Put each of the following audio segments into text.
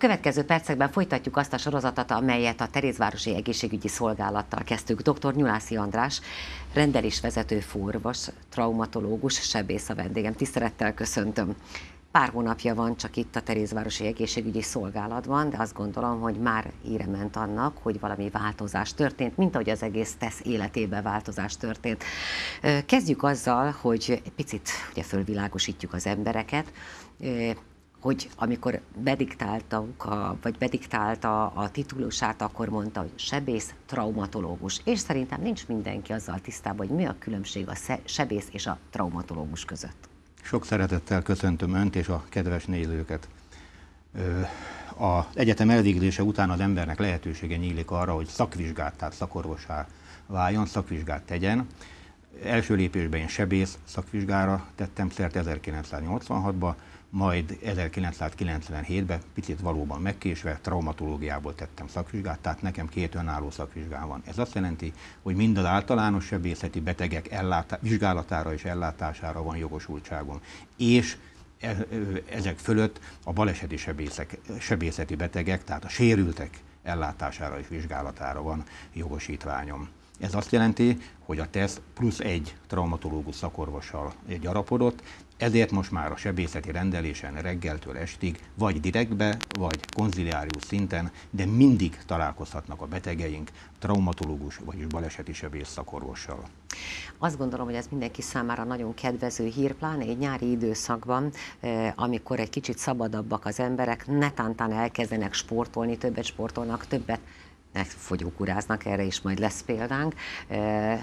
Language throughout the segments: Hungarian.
következő percekben folytatjuk azt a sorozatot, amelyet a Terézvárosi Egészségügyi Szolgálattal kezdtük. Dr. Nyulászi András, rendelésvezető főorvos, traumatológus, sebész a vendégem. Tisztelettel köszöntöm. Pár hónapja van csak itt a Terézvárosi Egészségügyi Szolgálatban, de azt gondolom, hogy már híre ment annak, hogy valami változás történt, mint ahogy az egész TESZ életében változás történt. Kezdjük azzal, hogy egy picit ugye fölvilágosítjuk az embereket, hogy amikor bediktálta a titulusát, akkor mondta, hogy sebész, traumatológus. És szerintem nincs mindenki azzal tisztában, hogy mi a különbség a sebész és a traumatológus között. Sok szeretettel köszöntöm Önt és a kedves nézőket. Az egyetem elvégzése után az embernek lehetősége nyílik arra, hogy szakvizsgát, tehát szakorvossá váljon, szakvizsgát tegyen. Első lépésben én sebész szakvizsgára tettem szert 1986-ban, majd 1997-ben, picit valóban megkésve, traumatológiából tettem szakvizsgát, tehát nekem két önálló szakvizsgám van. Ez azt jelenti, hogy mind az általános sebészeti betegek vizsgálatára és ellátására van jogosultságom, és ezek fölött a baleseti sebészeti betegek, tehát a sérültek ellátására és vizsgálatára van jogosítványom. Ez azt jelenti, hogy a TESZ +1 traumatológus szakorvossal gyarapodott, ezért most már a sebészeti rendelésen reggeltől estig vagy direktbe, vagy konziliárius szinten, de mindig találkozhatnak a betegeink traumatológus, vagyis baleseti sebész szakorvossal. Azt gondolom, hogy ez mindenki számára nagyon kedvező hír, pláne egy nyári időszakban, amikor egy kicsit szabadabbak az emberek, netántán elkezdenek sportolni, többet sportolnak, többet fogyókúráznak, erre is majd lesz példánk,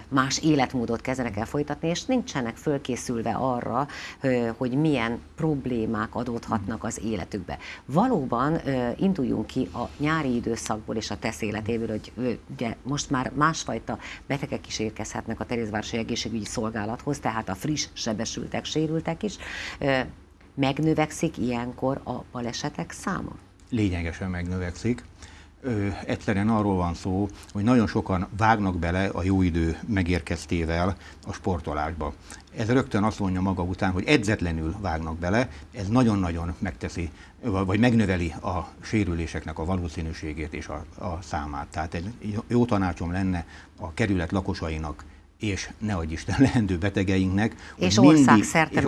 más életmódot kezdenek el folytatni, és nincsenek fölkészülve arra, hogy milyen problémák adódhatnak az életükbe. Valóban induljunk ki a nyári időszakból és a TESZ életéből, hogy ugye most már másfajta betegek is érkezhetnek a Terézvárosi Egészségügyi Szolgálathoz, tehát a friss sebesültek, sérültek is. Megnövekszik ilyenkor a balesetek száma? Lényegesen megnövekszik. Egyszerűen arról van szó, hogy nagyon sokan vágnak bele a jó idő megérkeztével a sportolásba. Ez rögtön azt mondja maga után, hogy edzetlenül vágnak bele, ez nagyon-nagyon megteszi, vagy megnöveli a sérüléseknek a valószínűségét és a számát. Tehát egy jó tanácsom lenne a kerület lakosainak, és nehogy Isten leendő betegeinknek, és országszerte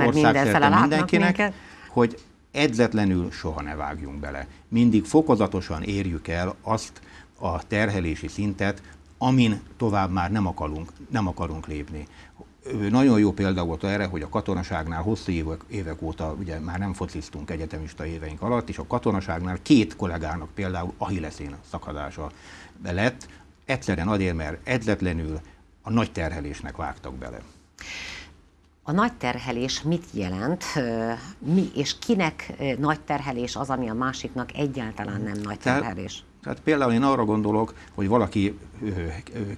mindenkinek, hogy edzetlenül soha ne vágjunk bele. Mindig fokozatosan érjük el azt a terhelési szintet, amin tovább már nem akarunk lépni. Nagyon jó példa volt erre, hogy a katonaságnál hosszú évek óta, ugye már nem fociztunk egyetemista éveink alatt, és a katonaságnál két kollégának például ahilleszén szakadása lett, egyszerűen azért, mert edzetlenül a nagy terhelésnek vágtak bele. A nagy terhelés mit jelent, mi és kinek nagy terhelés az, ami a másiknak egyáltalán nem nagy terhelés? Tehát például én arra gondolok, hogy valaki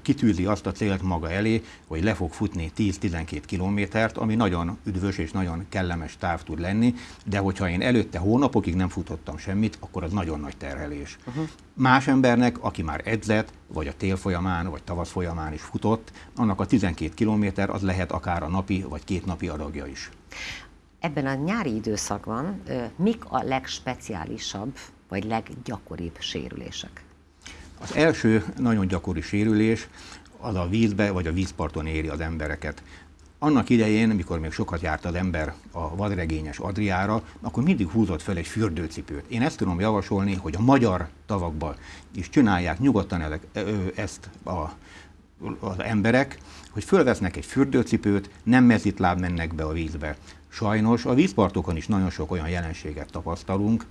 kitűzi azt a célt maga elé, hogy le fog futni 10-12 kilométert, ami nagyon üdvös és nagyon kellemes táv tud lenni, de hogyha én előtte hónapokig nem futottam semmit, akkor az nagyon nagy terhelés. Más embernek, aki már edzett, vagy a tél folyamán, vagy tavasz folyamán is futott, annak a 12 kilométer az lehet akár a napi, vagy két napi adagja is. Ebben a nyári időszakban mik a legspeciálisabb, vagy leggyakoribb sérülések? Az első nagyon gyakori sérülés az a vízbe vagy a vízparton éri az embereket. Annak idején, mikor még sokat járt az ember a vadregényes Adriára, akkor mindig húzott fel egy fürdőcipőt. Én ezt tudom javasolni, hogy a magyar tavakban is csinálják nyugodtan ezt az emberek, hogy fölvesznek egy fürdőcipőt, nem mezitláb mennek be a vízbe. Sajnos a vízpartokon is nagyon sok olyan jelenséget tapasztalunk,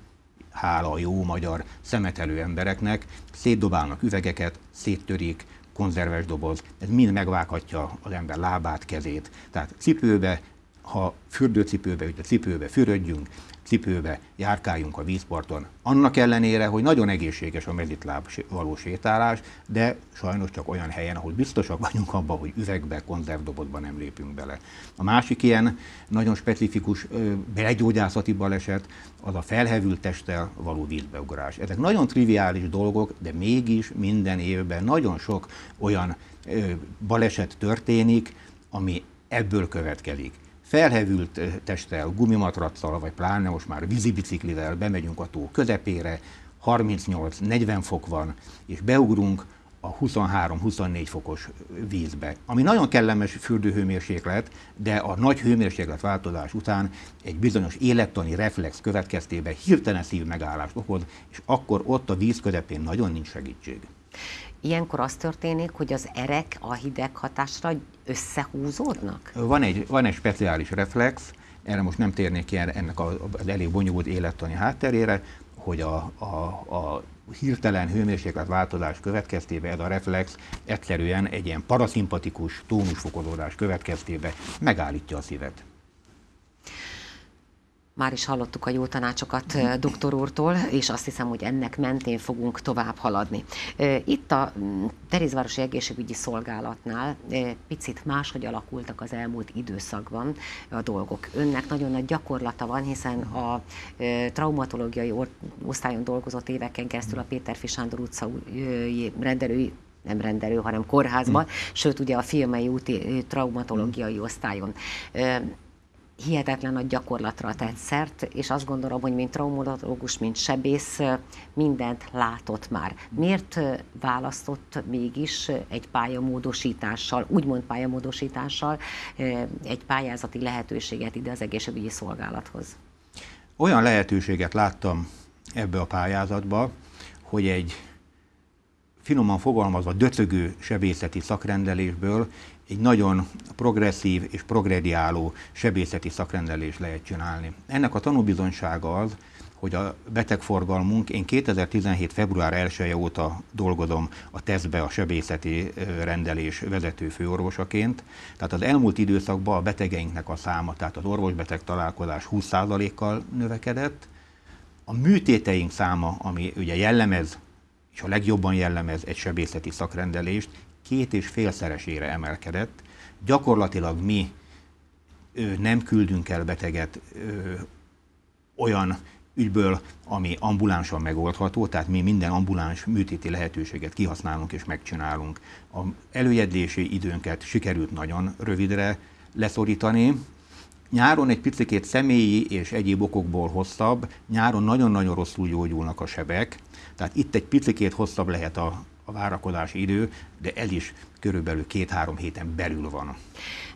hála a jó magyar szemetelő embereknek, szétdobálnak üvegeket, széttörik, konzerves doboz, ez mind megvághatja az ember lábát, kezét. Tehát cipőbe, ha fürdőcipőbe, ugye cipőbe fürödjünk, cipőbe járkáljunk a vízparton. Annak ellenére, hogy nagyon egészséges a mezitláb való sétálás, de sajnos csak olyan helyen, ahol biztosak vagyunk abban, hogy üvegbe, konzervdobozba nem lépünk bele. A másik ilyen nagyon specifikus belegyógyászati baleset az a felhevült testtel való vízbeugrás. Ezek nagyon triviális dolgok, de mégis minden évben nagyon sok olyan baleset történik, ami ebből következik. Felhevült testtel, gumimatracsal, vagy pláne most már vízibiciklivel bemegyünk a tó közepére, 38-40 fok van, és beugrunk a 23-24 fokos vízbe. Ami nagyon kellemes fürdőhőmérséklet, de a nagy hőmérséklet változás után egy bizonyos élettani reflex következtében hirtelen szívmegállást okoz, és akkor ott a víz közepén nagyon nincs segítség. Ilyenkor az történik, hogy az erek a hideg hatásra összehúzódnak? Van egy speciális reflex, erre most nem térnék ki ennek az elég bonyolult élettani hátterére, hogy a hirtelen hőmérséklet változás következtében ez a reflex egyszerűen egy ilyen paraszimpatikus tónusfokozódás következtében megállítja a szívet. Már is hallottuk a jó tanácsokat doktor úrtól, és azt hiszem, hogy ennek mentén fogunk tovább haladni. Itt a Terézvárosi Egészségügyi Szolgálatnál picit máshogy alakultak az elmúlt időszakban a dolgok. Önnek nagyon nagy gyakorlata van, hiszen a traumatológiai osztályon dolgozott éveken keresztül a Péterfi Sándor utcai rendelői, nem rendelő, hanem kórházban, sőt ugye a Fiumei úti traumatológiai osztályon. Hihetetlen nagy gyakorlatra tett szert, és azt gondolom, hogy mint traumatológus, mint sebész mindent látott már. Miért választott mégis egy pályamódosítással, úgymond pályamódosítással egy pályázati lehetőséget ide az egészségügyi szolgálathoz? Olyan lehetőséget láttam ebbe a pályázatba, hogy egy finoman fogalmazva döcögő sebészeti szakrendelésből egy nagyon progresszív és progrediáló sebészeti szakrendelést lehet csinálni. Ennek a tanúbizonysága az, hogy a betegforgalmunk, én 2017. február 1-je óta dolgozom a TESZ-be a sebészeti rendelés vezető főorvosaként, tehát az elmúlt időszakban a betegeinknek a száma, tehát az orvos-beteg találkozás 20%-kal növekedett. A műtéteink száma, ami ugye jellemez, és a legjobban jellemez egy sebészeti szakrendelést, 2,5-szeresére emelkedett. Gyakorlatilag mi nem küldünk el beteget olyan ügyből, ami ambulánsan megoldható, tehát mi minden ambuláns műtéti lehetőséget kihasználunk és megcsinálunk. Az előjegyzési időnket sikerült nagyon rövidre leszorítani. Nyáron egy picikét személyi és egyéb okokból hosszabb, nyáron nagyon-nagyon rosszul gyógyulnak a sebek, tehát itt egy picikét hosszabb lehet a várakozási idő, de ez is körülbelül 2-3 héten belül van.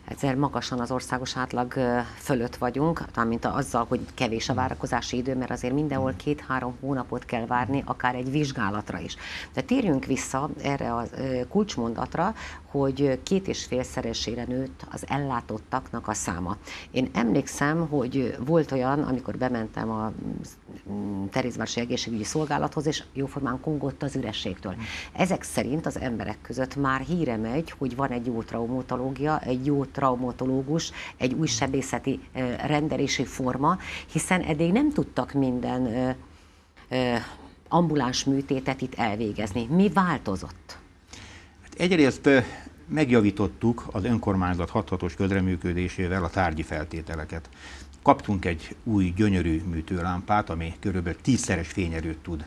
Ezzel magasan az országos átlag fölött vagyunk, mint azzal, hogy kevés a várakozási idő, mert azért mindenhol 2-3 hónapot kell várni, akár egy vizsgálatra is. De térjünk vissza erre a kulcsmondatra, hogy 2,5-szeresére nőtt az ellátottaknak a száma. Én emlékszem, hogy volt olyan, amikor bementem a Terézvárosi Egészségügyi Szolgálathoz, és jóformán kongott az ürességtől. Ezek szerint az emberek között már híre megy, hogy van egy jó traumatológia, egy jó traumatológus, egy új sebészeti rendelési forma, hiszen eddig nem tudtak minden ambuláns műtétet itt elvégezni. Mi változott? Egyrészt megjavítottuk az önkormányzat 6-os közreműködésével a tárgyi feltételeket. Kaptunk egy új, gyönyörű műtőlámpát, ami körülbelül 10-szeres fényerőt tud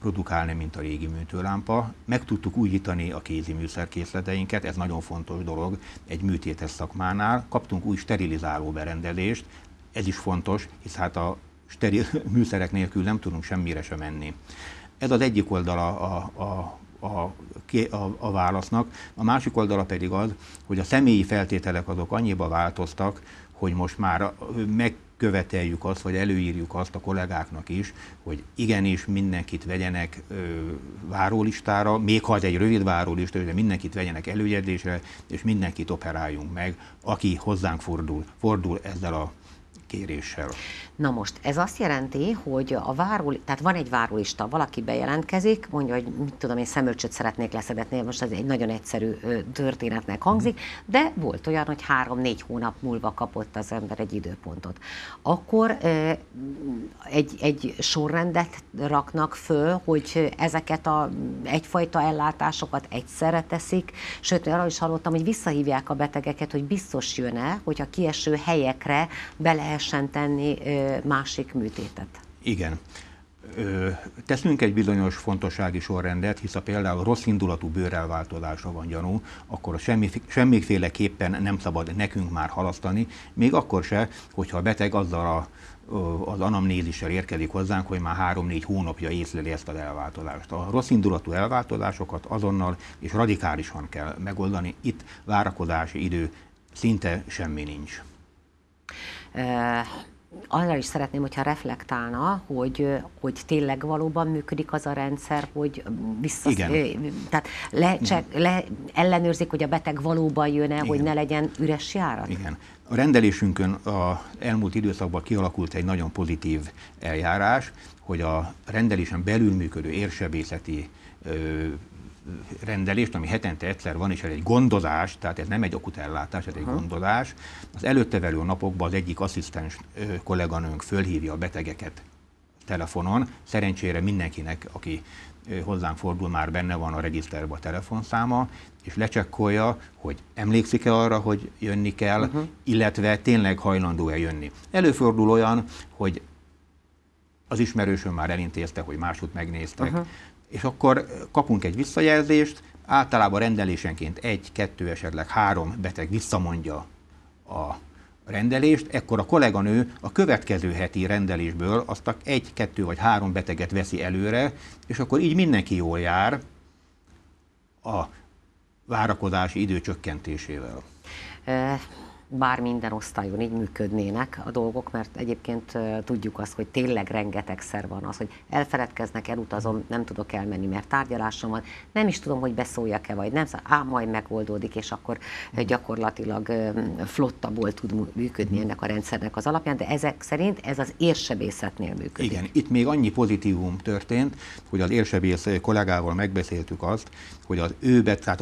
produkálni, mint a régi műtőlámpa. Meg tudtuk újítani a kézi műszerkészleteinket, ez nagyon fontos dolog egy műtétes szakmánál. Kaptunk új sterilizáló berendezést, ez is fontos, hisz hát a steril műszerek nélkül nem tudunk semmire sem menni. Ez az egyik oldala a válasznak, a másik oldala pedig az, hogy a személyi feltételek azok annyiba változtak, hogy most már megköveteljük azt, vagy előírjuk azt a kollégáknak is, hogy igenis mindenkit vegyenek várólistára, még ha egy rövid várólistára, de mindenkit vegyenek előjegyzésre, és mindenkit operáljunk meg, aki hozzánk fordul ezzel a kéréssel. Na most, ez azt jelenti, hogy tehát van egy várólista, valaki bejelentkezik, mondja, hogy mit tudom én, szemölcsöt szeretnék leszedetni, most ez egy nagyon egyszerű történetnek hangzik, de volt olyan, hogy 3-4 hónap múlva kapott az ember egy időpontot. Akkor egy sorrendet raknak föl, hogy ezeket egyfajta ellátásokat egyszerre teszik, sőt, arra is hallottam, hogy visszahívják a betegeket, hogy biztos jön-e, hogy a kieső helyekre be lehessen tenni másik műtétet. Igen. teszünk egy bizonyos fontossági sorrendet, hisz például rossz indulatú bőrelváltozásra van gyanú, akkor semmiféleképpen nem szabad nekünk már halasztani, még akkor se, hogyha a beteg azzal az anamnézissel érkezik hozzánk, hogy már 3-4 hónapja észleli ezt az elváltozást. A rossz indulatú elváltozásokat azonnal és radikálisan kell megoldani, itt várakozási idő szinte semmi nincs. Arra is szeretném, hogyha reflektálna, hogy tényleg valóban működik az a rendszer, hogy tehát ellenőrzik, hogy a beteg valóban jön el, hogy ne legyen üres járat? Igen. A rendelésünkön az elmúlt időszakban kialakult egy nagyon pozitív eljárás, hogy a rendelésen belül működő érsebészeti rendelést, ami hetente egyszer van, és ez egy gondozás, tehát ez nem egy akutellátás, ez egy gondozás. Az előtte velő napokban az egyik asszisztens kolléganőnk fölhívja a betegeket telefonon. Szerencsére mindenkinek, aki hozzánk fordul, már benne van a regiszterben a telefonszáma, és lecsekkolja, hogy emlékszik-e arra, hogy jönni kell, illetve tényleg hajlandó-e jönni. Előfordul olyan, hogy az ismerősöm már elintézte, hogy máshogy megnéztek, és akkor kapunk egy visszajelzést, általában rendelésenként 1-2, esetleg 3 beteg visszamondja a rendelést, ekkor a kolléganő a következő heti rendelésből azt 1, 2 vagy 3 beteget veszi előre, és akkor így mindenki jól jár a várakozási idő csökkentésével. Bár minden osztályon így működnének a dolgok, mert egyébként tudjuk azt, hogy tényleg rengetegszer van az, hogy elfeledkeznek, elutazom, nem tudok elmenni, mert tárgyalásom van, nem is tudom, hogy beszóljak-e vagy nem, majd megoldódik, és akkor gyakorlatilag flottaból tud működni ennek a rendszernek az alapján, de ezek szerint ez az érsebészetnél működik. Igen, itt még annyi pozitívum történt, hogy az érsebész kollégával megbeszéltük azt, hogy az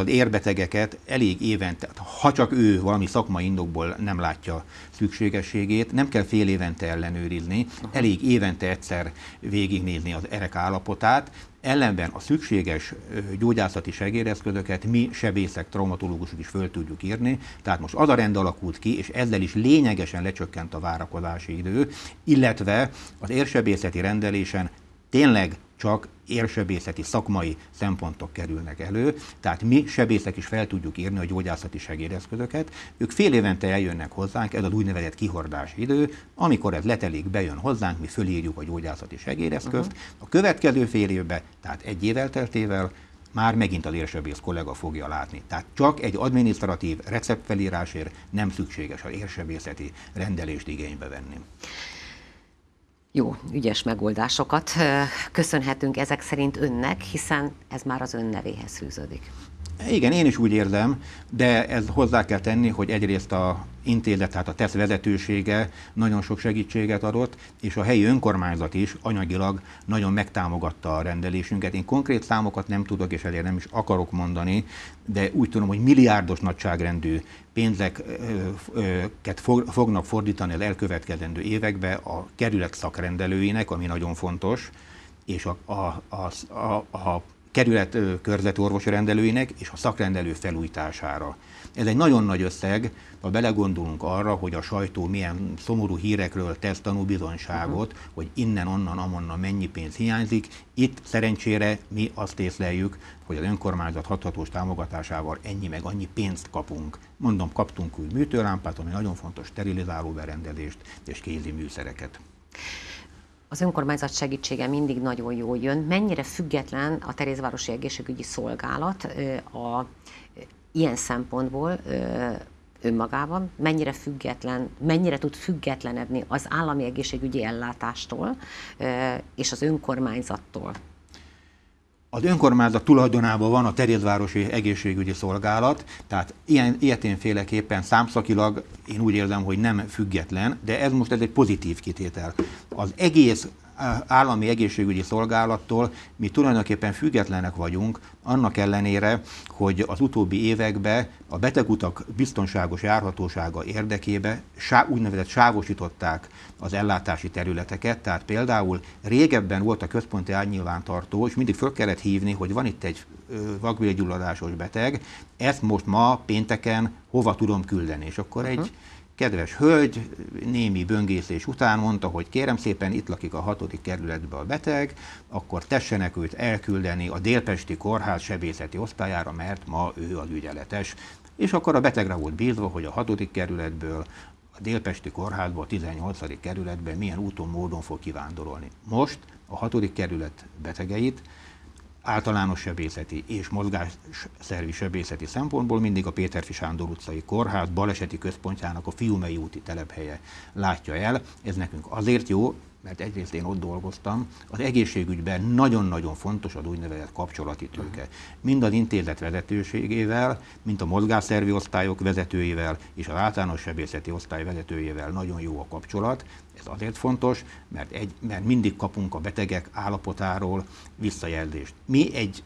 érbetegeket elég évente, ha csak ő valami szakmai indokból nem látja szükségességét, nem kell fél évente ellenőrizni, elég évente egyszer végignézni az erek állapotát, ellenben a szükséges gyógyászati segédeszközöket mi sebészek, traumatológusok is föl tudjuk írni, tehát most az a rend alakult ki, és ezzel is lényegesen lecsökkent a várakozási idő, illetve az érsebészeti rendelésen tényleg csak érsebészeti szakmai szempontok kerülnek elő, tehát mi sebészek is fel tudjuk írni a gyógyászati segédeszközöket, ők fél évente eljönnek hozzánk, ez az úgynevezett kihordási idő, amikor ez letelik, bejön hozzánk, mi fölírjuk a gyógyászati segédeszközt, a következő fél évben, tehát egy év elteltével már megint az érsebész kollega fogja látni. Tehát csak egy adminisztratív receptfelírásért nem szükséges az érsebészeti rendelést igénybe venni. Jó, ügyes megoldásokat köszönhetünk ezek szerint önnek, hiszen ez már az ön nevéhez fűződik. Igen, én is úgy érzem, de ez hozzá kell tenni, hogy egyrészt az intézet, tehát a TESZ vezetősége nagyon sok segítséget adott, és a helyi önkormányzat is anyagilag nagyon megtámogatta a rendelésünket. Én konkrét számokat nem tudok, és elért nem is akarok mondani, de úgy tudom, hogy milliárdos nagyságrendű pénzeket fognak fordítani az elkövetkezendő évekbe a kerület szakrendelőinek, ami nagyon fontos, és a kerület körzeti orvosi rendelőinek és a szakrendelő felújítására. Ez egy nagyon nagy összeg, ha belegondolunk arra, hogy a sajtó milyen szomorú hírekről tesz tanúbizonyságot, hogy innen, onnan, amonnan mennyi pénz hiányzik. Itt szerencsére mi azt észleljük, hogy az önkormányzat hathatós támogatásával ennyi meg annyi pénzt kapunk. Mondom, kaptunk úgy műtőlámpát, ami nagyon fontos, sterilizáló berendezést és kézi műszereket. Az önkormányzat segítsége mindig nagyon jól jön. Mennyire független a Terézvárosi Egészségügyi Szolgálat ilyen szempontból önmagában? Mennyire független, mennyire tud függetlenedni az állami egészségügyi ellátástól és az önkormányzattól? Az önkormányzat tulajdonában van a Terézvárosi Egészségügyi Szolgálat, tehát ilyeténféleképpen számszakilag én úgy érzem, hogy nem független, de ez egy pozitív kitétel. Az egész állami egészségügyi szolgálattól mi tulajdonképpen függetlenek vagyunk, annak ellenére, hogy az utóbbi években a betegutak biztonságos járhatósága érdekében úgynevezett sávosították az ellátási területeket, tehát például régebben volt a központi árnyilvántartó, és mindig föl kellett hívni, hogy van itt egy vakbélgyulladásos beteg, ezt most ma pénteken hova tudom küldeni, és akkor egy Kedves hölgy némi böngészés után mondta, hogy kérem szépen, itt lakik a 6. kerületben a beteg, akkor tessenek őt elküldeni a délpesti kórház sebészeti osztályára, mert ma ő az ügyeletes. És akkor a betegre volt bízva, hogy a 6. kerületből a délpesti kórházba, a 18. kerületben milyen úton, módon fog kivándorolni. Most a 6. kerület betegeit általános sebészeti és mozgásszervi sebészeti szempontból mindig a Péterfi Sándor utcai kórház baleseti központjának a Fiumei úti telephelye látja el. Ez nekünk azért jó, mert egyrészt én ott dolgoztam, az egészségügyben nagyon-nagyon fontos az úgynevezett kapcsolati tőke. Mind az intézet vezetőségével, mint a mozgásszervi osztályok vezetőivel és az általános sebészeti osztály vezetőjével nagyon jó a kapcsolat. Ez azért fontos, mert mindig kapunk a betegek állapotáról visszajelzést. Mi egy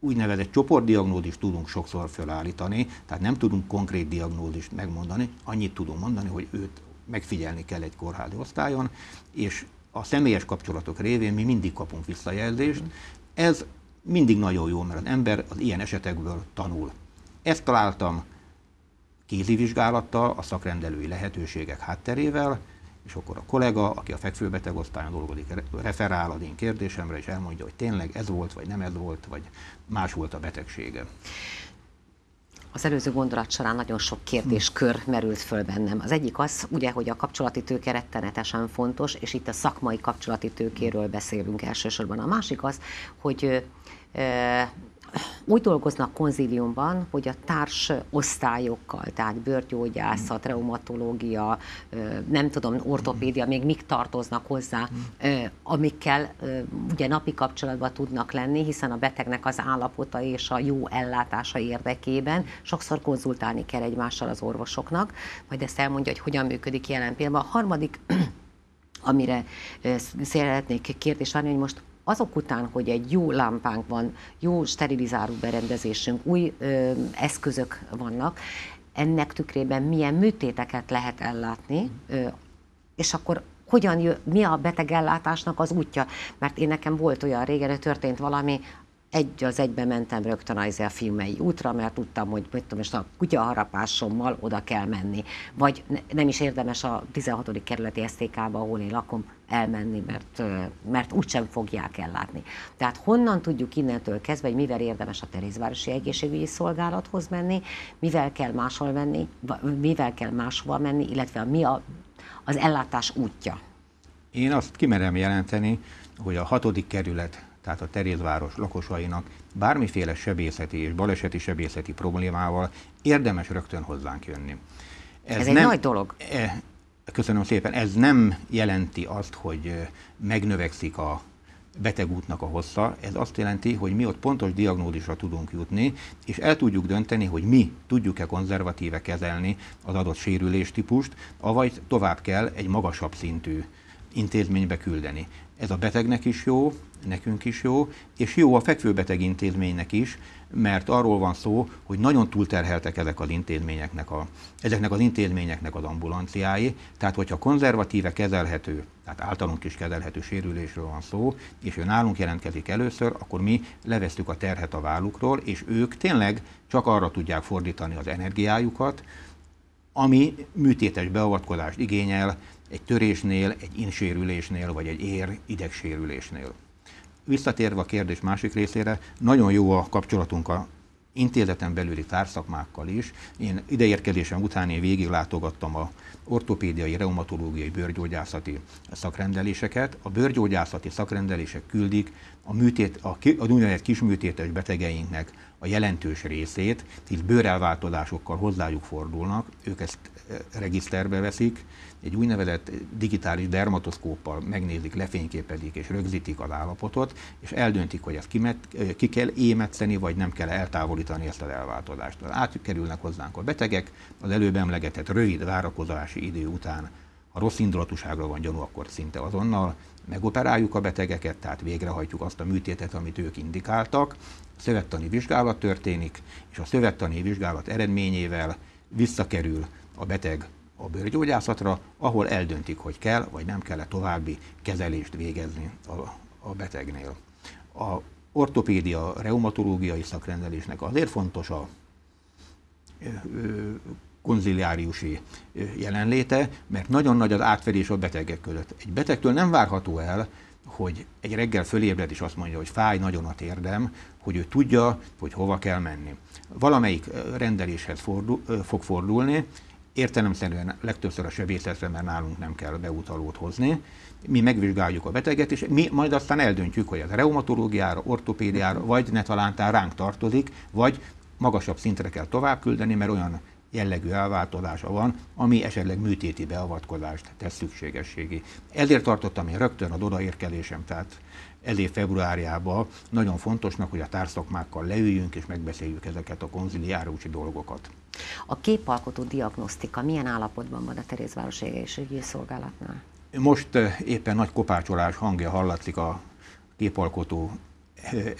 úgynevezett csoportdiagnózist tudunk sokszor felállítani, tehát nem tudunk konkrét diagnózist megmondani, annyit tudunk mondani, hogy őt megfigyelni kell egy kórházi osztályon, és a személyes kapcsolatok révén mi mindig kapunk visszajelzést. Ez mindig nagyon jó, mert az ember az ilyen esetekből tanul. Ezt találtam kézivizsgálattal, a szakrendelői lehetőségek hátterével, és akkor a kollega, aki a fekvőbeteg osztályon dolgozik, referál az én kérdésemre, és elmondja, hogy tényleg ez volt, vagy nem ez volt, vagy más volt a betegsége. Az előző gondolat során nagyon sok kérdéskör merült föl bennem. Az egyik az, ugye, hogy a kapcsolati tőke rettenetesen fontos, és itt a szakmai kapcsolati tőkéről beszélünk elsősorban. A másik az, hogy úgy dolgoznak konzíliumban, hogy a társ osztályokkal, tehát bőrgyógyászat, reumatológia, nem tudom, ortopédia, még mik tartoznak hozzá, amikkel ugye napi kapcsolatban tudnak lenni, hiszen a betegnek az állapota és a jó ellátása érdekében sokszor konzultálni kell egymással az orvosoknak, majd ezt elmondja, hogy hogyan működik jelen pillanatban. A harmadik, amire szeretnék kérdést adni, hogy most azok után, hogy egy jó lámpánk van, jó sterilizáló berendezésünk, új eszközök vannak, ennek tükrében milyen műtéteket lehet ellátni, és akkor hogyan mi a betegellátásnak az útja? Mert én nekem volt olyan régen, hogy történt valami, egy az egybe mentem rögtön a Fiumei útra, mert tudtam, hogy most a kutyaharapásommal oda kell menni. Vagy nem is érdemes a 16. kerületi SZTK-ba, ahol én lakom, elmenni, mert úgysem fogják ellátni. Tehát honnan tudjuk innentől kezdve, hogy mivel érdemes a Terézvárosi Egészségügyi Szolgálathoz menni, mivel kell máshova menni, illetve mi az ellátás útja? Én azt kimerem jelenteni, hogy a 6. kerület, tehát a Terézváros lakosainak bármiféle sebészeti és baleseti sebészeti problémával érdemes rögtön hozzánk jönni. Ez egy nagy dolog. Köszönöm szépen. Ez nem jelenti azt, hogy megnövekszik a betegútnak a hossza, ez azt jelenti, hogy mi ott pontos diagnózisra tudunk jutni, és el tudjuk dönteni, hogy mi tudjuk-e konzervatíve kezelni az adott sérüléstípust, avagy tovább kell egy magasabb szintű intézménybe küldeni. Ez a betegnek is jó, nekünk is jó, és jó a fekvőbeteg intézménynek is, mert arról van szó, hogy nagyon túlterheltek ezeknek az intézményeknek az ambulanciái, tehát hogyha konzervatíve kezelhető, tehát általunk is kezelhető sérülésről van szó, és ő nálunk jelentkezik először, akkor mi levesztük a terhet a vállukról, és ők tényleg csak arra tudják fordítani az energiájukat, ami műtétes beavatkozást igényel egy törésnél, egy insérülésnél, vagy egy ér-idegsérülésnél. Visszatérve a kérdés másik részére, nagyon jó a kapcsolatunk a intézeten belüli társzakmákkal is. Én ideérkezésem után végiglátogattam a ortopédiai, reumatológiai, bőrgyógyászati szakrendeléseket. A bőrgyógyászati szakrendelések küldik az úgynevezett kisműtétes betegeinknek a jelentős részét, hisz bőrelváltozásokkal hozzájuk fordulnak, ők ezt regiszterbe veszik, egy úgynevezett digitális dermatoszkóppal megnézik, lefényképezik és rögzítik az állapotot, és eldöntik, hogy ezt ki kell émetszeni, vagy nem kell eltávolítani ezt az elváltozást. Átkerülnek hozzánk a betegek, az előbb emlegetett rövid várakozási idő után, ha rossz indulatúságra van gyanú, akkor szinte azonnal megoperáljuk a betegeket, tehát végrehajtjuk azt a műtétet, amit ők indikáltak, szövettani vizsgálat történik, és a szövettani vizsgálat eredményével visszakerül a beteg a bőrgyógyászatra, ahol eldöntik, hogy kell vagy nem kell további kezelést végezni a betegnél. A ortopédia, reumatológiai szakrendelésnek azért fontos a konziliáriusi jelenléte, mert nagyon nagy az átfedés a betegek között. Egy betegtől nem várható el, hogy egy reggel fölébred és azt mondja, hogy fáj nagyon a térdem, hogy ő tudja, hogy hova kell menni. Valamelyik rendeléshez fog fordulni, értelemszerűen legtöbbször a sebészetre, mert nálunk nem kell beutalót hozni. Mi megvizsgáljuk a beteget, és mi majd aztán eldöntjük, hogy az reumatológiára, ortopédiára, vagy netalántán ránk tartozik, vagy magasabb szintre kell tovább küldeni, mert olyan jellegű elváltozása van, ami esetleg műtéti beavatkozást tesz szükségességé. Ezért tartottam én rögtön az odaérkelésem, tehát ezért februárjában nagyon fontosnak, hogy a társzakmákkal leüljünk és megbeszéljük ezeket a konziliáriusi dolgokat. A képalkotó diagnosztika milyen állapotban van a Terézvárosi Egészségügyi Szolgálatnál? Most éppen nagy kopácsolás hangja hallatszik a képalkotó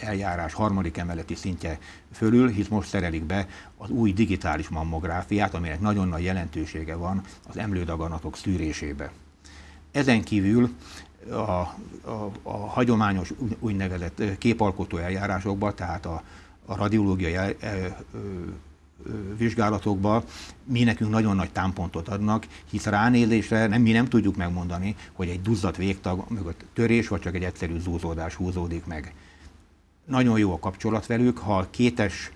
eljárás harmadik emeleti szintje fölül, hisz most szerelik be az új digitális mammográfiát, aminek nagyon nagy jelentősége van az emlődaganatok szűrésébe. Ezen kívül a hagyományos úgynevezett képalkotó eljárásokban, tehát a radiológiai vizsgálatokban mi nekünk nagyon nagy támpontot adnak, hisz ránézésre mi nem tudjuk megmondani, hogy egy duzzadt végtag mögött törés, vagy csak egy egyszerű zúzódás húzódik meg. Nagyon jó a kapcsolat velük, ha kétes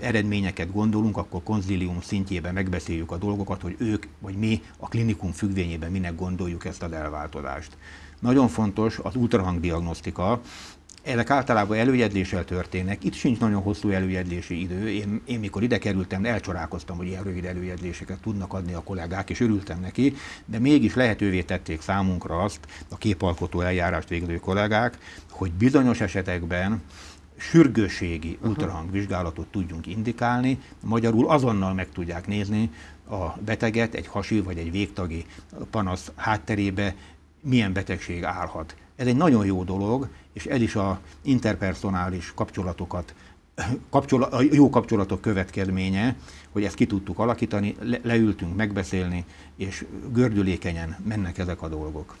eredményeket gondolunk, akkor konzilium szintjében megbeszéljük a dolgokat, hogy ők vagy mi a klinikum függvényében minek gondoljuk ezt az elváltozást. Nagyon fontos az ultrahangdiagnosztika, ezek általában előjegyzéssel történnek, itt sincs nagyon hosszú előjegyzési idő, én mikor ide kerültem, elcsorálkoztam, hogy ilyen rövid előjegyzéseket tudnak adni a kollégák, és örültem neki, de mégis lehetővé tették számunkra azt a képalkotó eljárást végző kollégák, hogy bizonyos esetekben sürgősségi ultrahangvizsgálatot tudjunk indikálni, magyarul azonnal meg tudják nézni a beteget egy hasi vagy egy végtagi panasz hátterébe, milyen betegség állhat. Ez egy nagyon jó dolog, és ez is az interpersonális jó kapcsolatok következménye, hogy ezt ki tudtuk alakítani, leültünk megbeszélni, és gördülékenyen mennek ezek a dolgok.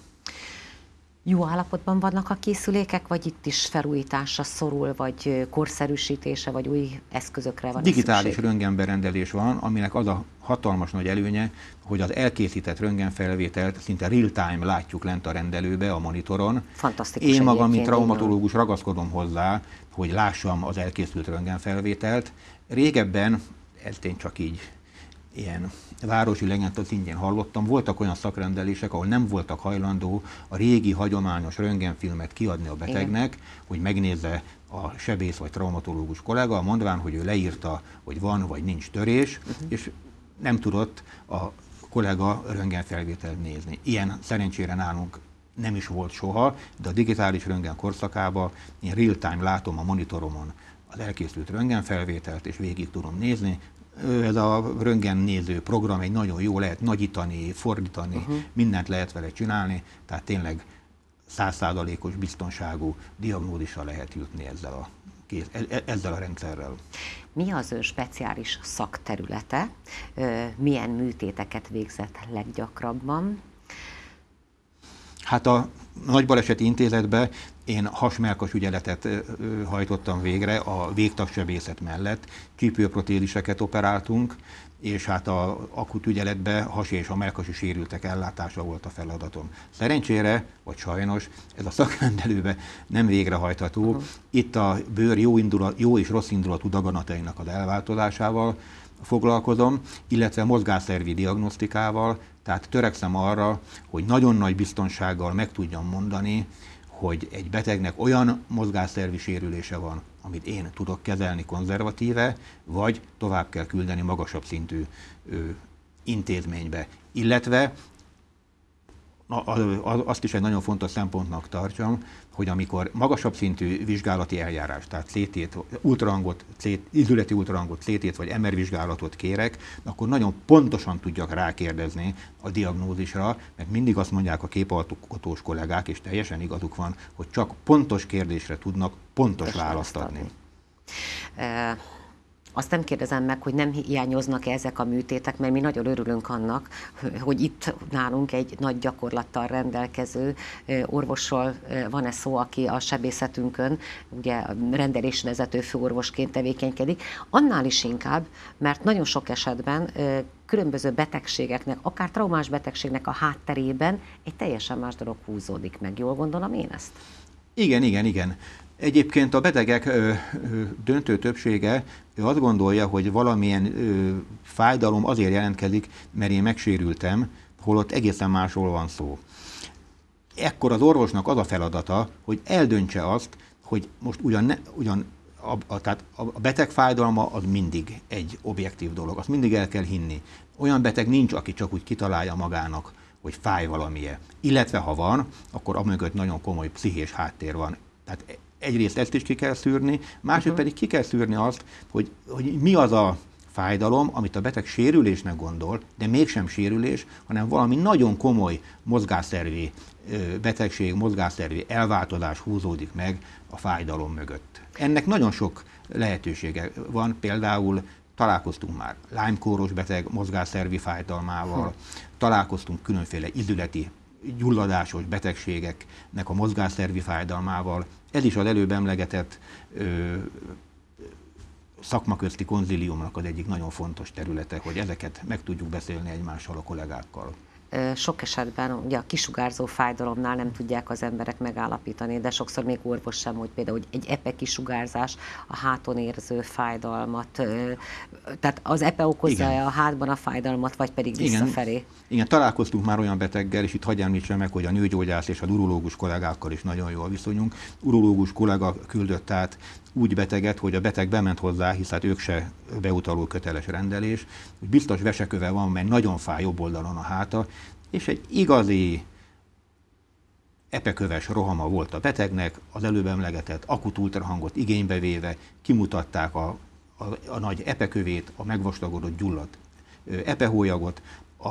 Jó állapotban vannak a készülékek, vagy itt is felújításra szorul, vagy korszerűsítése, vagy új eszközökre van szükség? Digitális röntgenberendelés van, aminek az a hatalmas nagy előnye, hogy az elkészített röntgenfelvételt szinte real-time látjuk lent a rendelőbe, a monitoron. Fantasztikus. Én magam, mint traumatológus ragaszkodom hozzá, hogy lássam az elkészült röntgenfelvételt. Régebben, ezt én csak így ilyen városi legendákat szintjén hallottam, voltak olyan szakrendelések, ahol nem voltak hajlandó a régi hagyományos röntgenfilmet kiadni a betegnek, igen, hogy megnézze a sebész vagy traumatológus kollega, mondván, hogy ő leírta, hogy van vagy nincs törés, és nem tudott a kollega röntgenfelvételt nézni. Ilyen szerencsére nálunk nem is volt soha, de a digitális röntgen korszakában én real-time látom a monitoromon az elkészült röntgenfelvételt, és végig tudom nézni. Ez a röntgennéző program egy nagyon jó, lehet nagyítani, fordítani, mindent lehet vele csinálni, tehát tényleg 100%-os biztonságú diagnózisra lehet jutni ezzel a rendszerrel. Mi az ő speciális szakterülete? Milyen műtéteket végzett leggyakrabban? Hát a Nagybaleseti Intézetben én hasmelkas ügyeletet hajtottam végre a végtagsebészet mellett, csípőprotéziseket operáltunk, és hát az akut ügyeletben hasi és melkasi sérültek ellátása volt a feladatom. Szerencsére, vagy sajnos, ez a szakrendelőben nem végrehajtható. Itt a bőr jó és rossz indulatú daganatainak az elváltozásával foglalkozom, illetve mozgásszervi diagnosztikával, tehát törekszem arra, hogy nagyon nagy biztonsággal meg tudjam mondani, hogy egy betegnek olyan mozgásszervi sérülése van, amit én tudok kezelni konzervatíve, vagy tovább kell küldeni magasabb szintű intézménybe. Illetve azt is egy nagyon fontos szempontnak tartsam, hogy amikor magasabb szintű vizsgálati eljárás, tehát CT-t, ultrahangot, izületi ultrahangot, CT-t vagy MR vizsgálatot kérek, akkor nagyon pontosan tudjak rákérdezni a diagnózisra, mert mindig azt mondják a képalkotós kollégák, és teljesen igazuk van, hogy csak pontos kérdésre tudnak pontos választ adni. Azt nem kérdezem meg, hogy nem hiányoznak-e ezek a műtétek, mert mi nagyon örülünk annak, hogy itt nálunk egy nagy gyakorlattal rendelkező orvossal van-e szó, aki a sebészetünkön, ugye rendelésvezető főorvosként tevékenykedik, annál is inkább, mert nagyon sok esetben különböző betegségeknek, akár traumás betegségnek a hátterében egy teljesen más dolog húzódik meg. Jól gondolom én ezt? Igen. Egyébként a betegek döntő többsége azt gondolja, hogy valamilyen fájdalom azért jelentkezik, mert én megsérültem, holott egészen másról van szó. Ekkor az orvosnak az a feladata, hogy eldöntse azt, hogy most tehát a beteg fájdalma az mindig egy objektív dolog, azt mindig el kell hinni. Olyan beteg nincs, aki csak úgy kitalálja magának, hogy fáj valamilyen. Illetve ha van, akkor amögött nagyon komoly pszichés háttér van. Tehát egyrészt ezt is ki kell szűrni, másrészt pedig ki kell szűrni azt, hogy mi az a fájdalom, amit a beteg sérülésnek gondol, de mégsem sérülés, hanem valami nagyon komoly mozgásszervi betegség, mozgásszervi elváltozás húzódik meg a fájdalom mögött. Ennek nagyon sok lehetősége van, például találkoztunk már Lyme-kóros beteg mozgásszervi fájdalmával, találkoztunk különféle izületi gyulladásos betegségeknek a mozgásszervi fájdalmával. Ez is az előbb emlegetett szakmaközti konziliumnak az egyik nagyon fontos területe, hogy ezeket meg tudjuk beszélni egymással, a kollégákkal. Sok esetben ugye a kisugárzó fájdalomnál nem tudják az emberek megállapítani, de sokszor még orvos sem, hogy például egy epe kisugárzás a háton érző fájdalmat, tehát az epe okozza-e a hátban a fájdalmat, vagy pedig visszafelé? Igen, találkoztunk már olyan beteggel, és itt hadd említsem meg, hogy a nőgyógyász és az urológus kollégákkal is nagyon jól viszonyunk. Urológus kollega küldött át úgy beteget, hogy a beteg bement hozzá, hisz hát ők se beutaló köteles rendelés, hogy biztos veseköve van, mert nagyon fáj jobb oldalon a háta, és egy igazi epeköves rohama volt a betegnek, az előbb emlegetett akut ultrahangot igénybe véve kimutatták a nagy epekövét, a megvastagodott gyulladt epehólyagot, a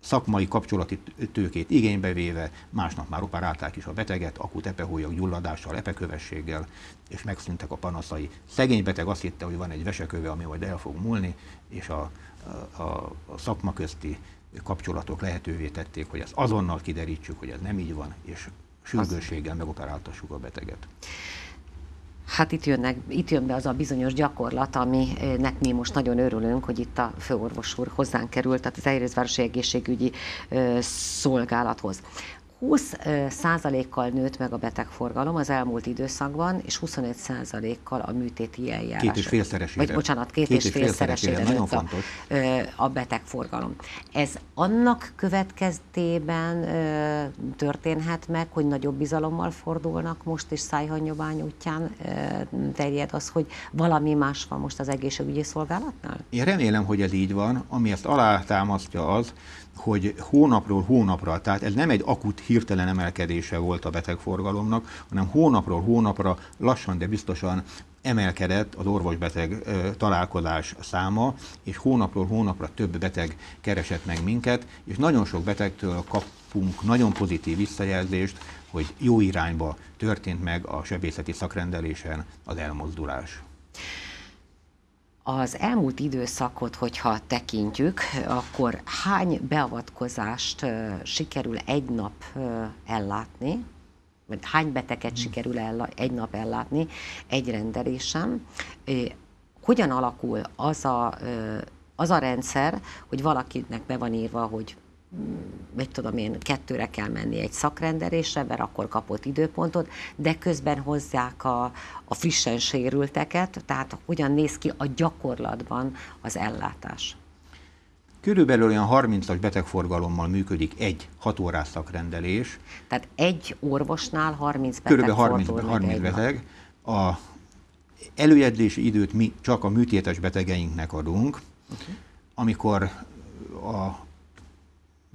szakmai kapcsolati tőkét igénybe véve, másnap már operálták is a beteget, akut epehólyag gyulladással, epekövességgel, és megszűntek a panaszai. Szegény beteg azt hitte, hogy van egy veseköve, ami majd el fog múlni, és a szakmaközti kapcsolatok lehetővé tették, hogy ezt azonnal kiderítsük, hogy ez nem így van, és sürgősséggel megoperáltassuk a beteget. Hát itt jön be az a bizonyos gyakorlat, aminek mi most nagyon örülünk, hogy itt a főorvos úr hozzánk került, tehát a Terézvárosi Egészségügyi Szolgálathoz. 20%-kal nőtt meg a betegforgalom az elmúlt időszakban, és 25%-kal a műtéti eljárás. Két és félszeresére nőtt a betegforgalom. Ez annak következtében történhet meg, hogy nagyobb bizalommal fordulnak most, és szájhagyomány útján terjed az, hogy valami más van most az egészségügyi szolgálatnál? Én remélem, hogy ez így van, ami ezt alátámasztja az, hogy hónapról hónapra, tehát ez nem egy akut hirtelen emelkedése volt a betegforgalomnak, hanem hónapról hónapra lassan, de biztosan emelkedett az orvosbeteg találkozás száma, és hónapról hónapra több beteg keresett meg minket, és nagyon sok betegtől kapunk nagyon pozitív visszajelzést, hogy jó irányba történt meg a sebészeti szakrendelésen az elmozdulás. Az elmúlt időszakot, hogyha tekintjük, akkor hány beavatkozást sikerül egy nap ellátni, vagy hány beteget sikerül egy nap ellátni egy rendelésem? Hogyan alakul az a rendszer, hogy valakinek be van írva, hogy mit tudom én, 2-re kell menni egy szakrendelésre, mert akkor kapott időpontot, de közben hozzák a frissen sérülteket, tehát hogyan néz ki a gyakorlatban az ellátás? Körülbelül olyan 30-as betegforgalommal működik egy 6 órás szakrendelés. Tehát egy orvosnál 30 beteg. Körülbelül 30 beteg. Az előjegyzési időt mi csak a műtétes betegeinknek adunk, amikor a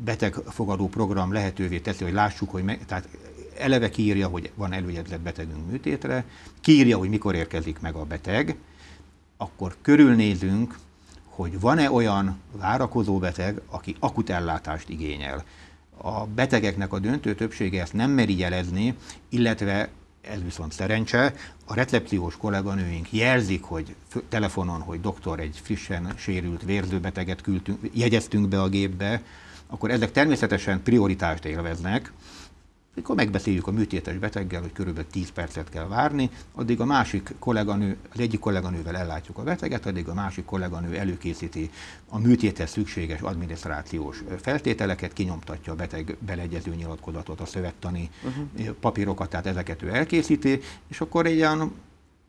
betegfogadó program lehetővé teszi, hogy lássuk, hogy tehát eleve kiírja, hogy van előjegyzett betegünk műtétre, kiírja, hogy mikor érkezik meg a beteg, akkor körülnézünk, hogy van-e olyan várakozó beteg, aki akut ellátást igényel. A betegeknek a döntő többsége ezt nem meri jelezni, illetve ez viszont szerencse, a recepciós kolléganőink jelzik, hogy telefonon, hogy doktor, egy frissen sérült vérzőbeteget jegyeztünk be a gépbe, akkor ezek természetesen prioritást élveznek. Mikor megbeszéljük a műtétes beteggel, hogy körülbelül 10 percet kell várni, addig a másik kolléganő, az egyik kolléganővel ellátjuk a beteget, addig a másik kolléganő előkészíti a műtéthez szükséges adminisztrációs feltételeket, kinyomtatja a beteg beleegyező nyilatkozatot, a szövettani papírokat, tehát ezeket ő elkészíti, és akkor egy ilyen,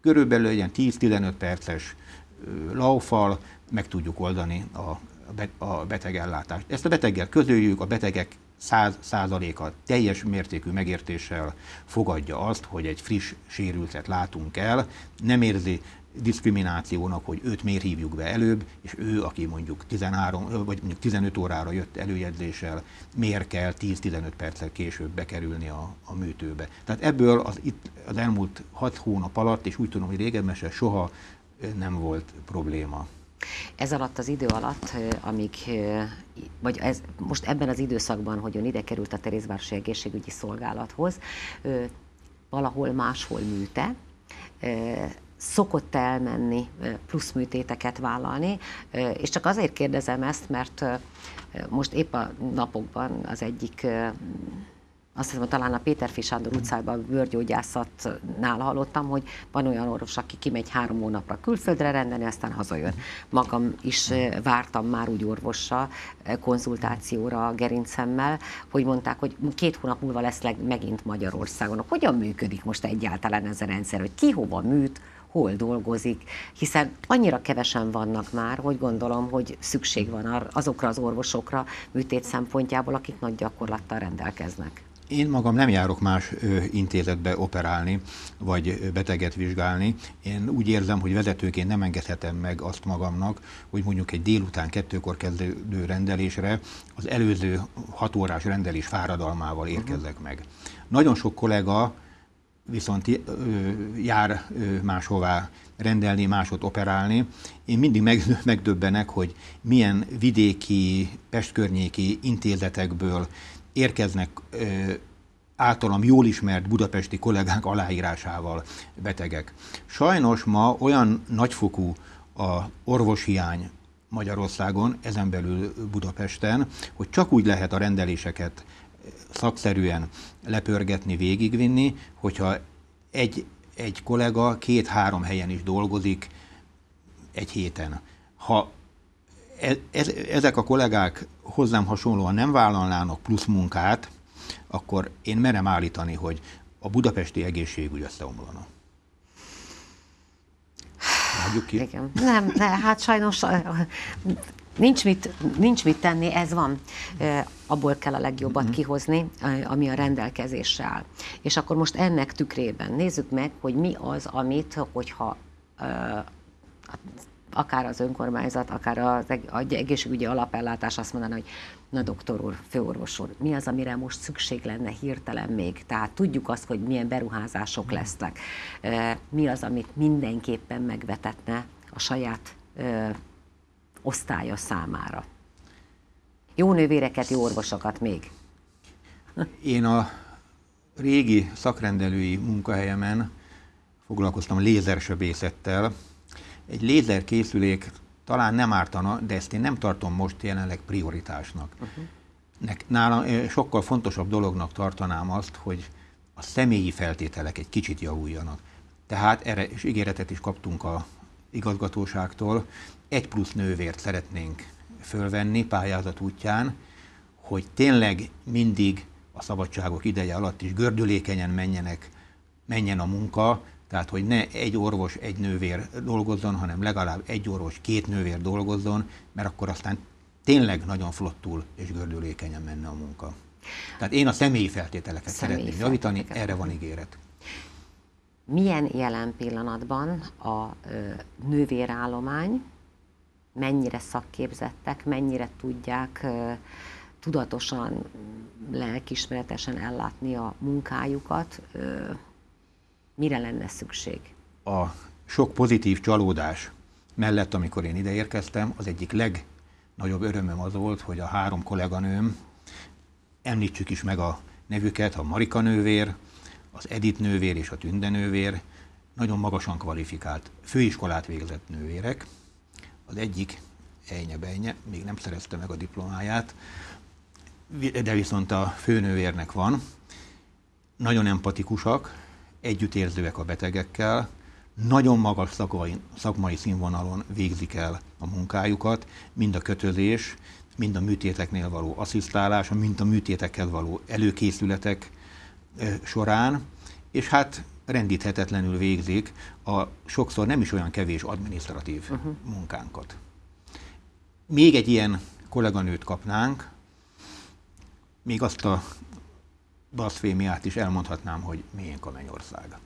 körülbelül egy ilyen 10-15 perces laufal meg tudjuk oldani a betegellátást. Ezt a beteggel közöljük, a betegek 100%-a teljes mértékű megértéssel fogadja azt, hogy egy friss sérültet látunk el, nem érzi diszkriminációnak, hogy őt miért hívjuk be előbb, és ő, aki mondjuk 13 vagy mondjuk 15 órára jött előjegyzéssel, miért kell 10-15 perccel később bekerülni a műtőbe. Tehát ebből az elmúlt 6 hónap alatt, és úgy tudom, hogy régebben se soha nem volt probléma. Ez alatt az idő alatt, amíg, vagy ez, most ebben az időszakban, hogy ön ide került a Terézvárosi Egészségügyi Szolgálathoz, valahol máshol műte, szokott elmenni plusz műtéteket vállalni, és csak azért kérdezem ezt, mert most épp a napokban az egyik, azt hiszem, talán a Péterfi Sándor utcában a bőrgyógyászatnál hallottam, hogy van olyan orvos, aki kimegy 3 hónapra külföldre rendelni, aztán hazajön. Magam is vártam már úgy orvossal konzultációra a gerincemmel, hogy mondták, hogy 2 hónap múlva lesz megint Magyarországon. Hogyan működik most egyáltalán ez a rendszer, hogy ki hova műt, hol dolgozik, hiszen annyira kevesen vannak már, hogy gondolom, hogy szükség van azokra az orvosokra műtét szempontjából, akik nagy gyakorlattal rendelkeznek. Én magam nem járok más intézetbe operálni, vagy beteget vizsgálni. Én úgy érzem, hogy vezetőként nem engedhetem meg azt magamnak, hogy mondjuk egy délután 2-kor kezdődő rendelésre az előző 6 órás rendelés fáradalmával érkezzek meg. Nagyon sok kollega viszont jár máshová rendelni, máshogy operálni. Én mindig megdöbbenek, hogy milyen vidéki, pestkörnyéki intézetekből érkeznek általam jól ismert budapesti kollégánk aláírásával betegek. Sajnos ma olyan nagyfokú a orvoshiány Magyarországon, ezen belül Budapesten, hogy csak úgy lehet a rendeléseket szakszerűen lepörgetni, végigvinni, hogyha egy kollega 2-3 helyen is dolgozik egy héten. Ha ezek a kollégák hozzám hasonlóan nem vállalnának plusz munkát, akkor én merem állítani, hogy a budapesti egészségügy összeomlana. Vágjuk ki? Igen. Nem, hát sajnos nincs mit tenni, ez van. Abból kell a legjobbat kihozni, ami a rendelkezésre áll. És akkor most ennek tükrében nézzük meg, hogy mi az, amit, hogyha akár az önkormányzat, akár az egészségügyi alapellátás azt mondaná, hogy na doktor úr, főorvos úr, mi az, amire most szükség lenne hirtelen még? Tehát tudjuk azt, hogy milyen beruházások lesznek. Mi az, amit mindenképpen megvetetne a saját osztálya számára? Jó nővéreket, jó orvosokat még? Én a régi szakrendelői munkahelyemen foglalkoztam lézersebészettel. Egy lézerkészülék talán nem ártana, de ezt én nem tartom most jelenleg prioritásnak. Nálam sokkal fontosabb dolognak tartanám azt, hogy a személyi feltételek egy kicsit javuljanak. Tehát erre is ígéretet is kaptunk az igazgatóságtól. 1 plusz nővért szeretnénk fölvenni pályázat útján, hogy tényleg mindig a szabadságok ideje alatt is gördülékenyen menjen a munka. Tehát, hogy ne egy orvos, egy nővér dolgozzon, hanem legalább egy orvos, 2 nővér dolgozzon, mert akkor aztán tényleg nagyon flottul és gördülékenyen menne a munka. Tehát én a személyi feltételeket szeretném javítani, erre van ígéret. Milyen jelen pillanatban a nővérállomány, mennyire szakképzettek, mennyire tudják tudatosan, lelkiismeretesen ellátni a munkájukat, mire lenne szükség? A sok pozitív csalódás mellett, amikor én ide érkeztem, az egyik legnagyobb örömöm az volt, hogy a 3 kolléganőm, említsük is meg a nevüket, a Marika nővér, az Edith nővér és a Tünde nővér nagyon magasan kvalifikált, főiskolát végzett nővérek. Az egyik Ejnye-Bejnye, még nem szerezte meg a diplomáját, de viszont a főnővérnek van. Nagyon empatikusak, együttérzőek a betegekkel, nagyon magas szakmai színvonalon végzik el a munkájukat, mind a kötözés, mind a műtéteknél való asszisztálás, mind a műtétekkel való előkészületek során, és hát rendíthetetlenül végzik a sokszor nem is olyan kevés adminisztratív munkánkat. Még egy ilyen kolléganőt kapnánk, még azt a blaszfémiát is elmondhatnám, hogy miénk a Mennyország.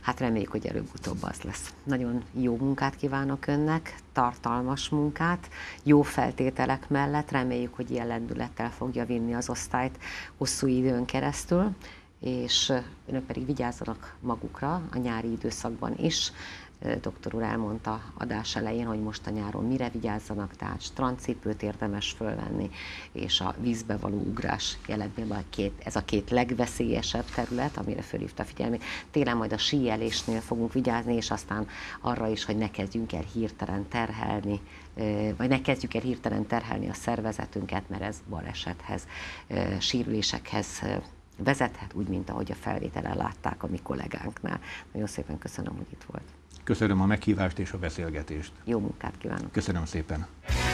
Hát reméljük, hogy előbb-utóbb az lesz. Nagyon jó munkát kívánok önnek, tartalmas munkát, jó feltételek mellett, reméljük, hogy ilyen lendülettel fogja vinni az osztályt hosszú időn keresztül, és önök pedig vigyázzanak magukra a nyári időszakban is. Doktor úr elmondta adás elején, hogy most a nyáron mire vigyázzanak, tehát strandcipőt érdemes fölvenni, és a vízbe való ugrás jelentében ez a két legveszélyesebb terület, amire fölhívta a figyelmét. Télen majd a síelésnél fogunk vigyázni, és aztán arra is, hogy ne kezdjünk el hirtelen terhelni, vagy ne kezdjük el hirtelen terhelni a szervezetünket, mert ez balesethez, sérülésekhez vezethet, úgy, mint ahogy a felvételen látták a mi kollégánknál. Nagyon szépen köszönöm, hogy itt volt. Köszönöm a meghívást és a beszélgetést. Jó munkát kívánok. Köszönöm szépen.